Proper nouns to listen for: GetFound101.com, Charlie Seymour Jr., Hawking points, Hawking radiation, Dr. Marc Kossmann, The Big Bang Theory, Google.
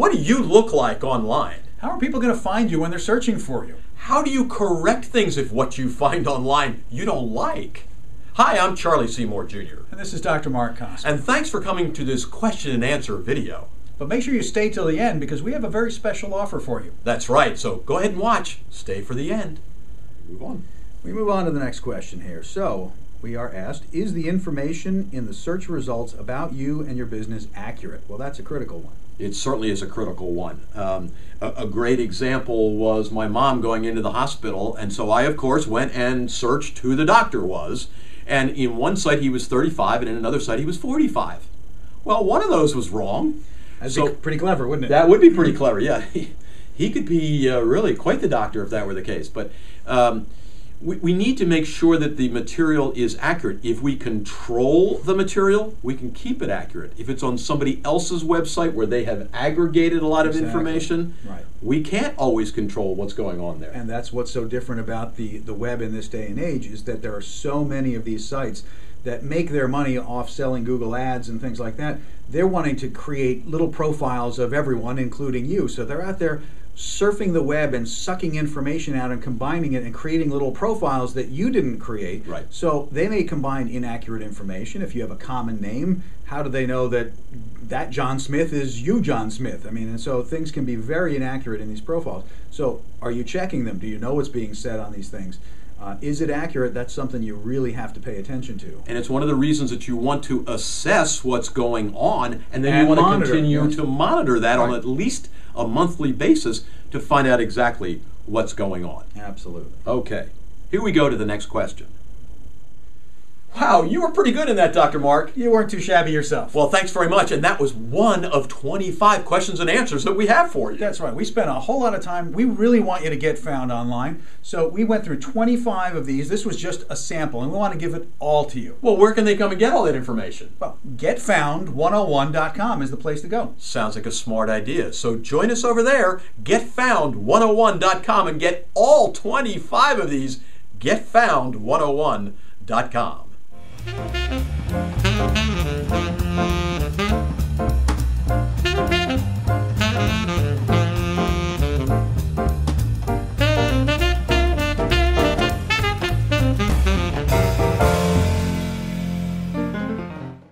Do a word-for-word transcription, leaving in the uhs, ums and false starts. What do you look like online? How are people going to find you when they're searching for you? How do you correct things if what you find online you don't like? Hi, I'm Charlie Seymour Junior And this is Doctor Marc Kossmann. And thanks for coming to this question and answer video. But make sure you stay till the end because we have a very special offer for you. That's right, so go ahead and watch. Stay for the end. Move on. We move on to the next question here. So, we are asked, is the information in the search results about you and your business accurate? Well, that's a critical one. It certainly is a critical one. Um, a, a great example was my mom going into the hospital, and so I, of course, went and searched who the doctor was. And in one site he was thirty-five, and in another site he was forty-five. Well, one of those was wrong. That'd so, be pretty clever, wouldn't it? That would be pretty clever, yeah. He, he could be uh, really quite the doctor if that were the case. But um, we, we need to make sure that the material is accurate. If we control the material, we can keep it accurate. If it's on somebody else's website where they have aggregated a lot exactly. of information, right. we can't always control what's going on there. And that's what's so different about the, the web in this day and age is that there are so many of these sites that make their money off selling Google ads and things like that. They're wanting to create little profiles of everyone, including you. So they're out there surfing the web and sucking information out and combining it and creating little profiles that you didn't create. Right. So they may combine inaccurate information. If you have a common name, how do they know that that John Smith is you, John Smith? I mean, and so things can be very inaccurate in these profiles. So are you checking them? Do you know what's being said on these things? Uh, is it accurate? That's something you really have to pay attention to. And it's one of the reasons that you want to assess what's going on, and then and you want monitor. to continue yes. to monitor that right. on at least a monthly basis to find out exactly what's going on. Absolutely. Okay. Here we go to the next question. Wow, you were pretty good in that, Doctor Marc. You weren't too shabby yourself. Well, thanks very much. And that was one of twenty-five questions and answers that we have for you. That's right. We spent a whole lot of time. We really want you to get found online. So we went through twenty-five of these. This was just a sample, and we want to give it all to you. Well, where can they come and get all that information? Well, Get Found one oh one dot com is the place to go. Sounds like a smart idea. So join us over there, Get Found one oh one dot com, and get all twenty-five of these, Get Found one oh one dot com. Thank you.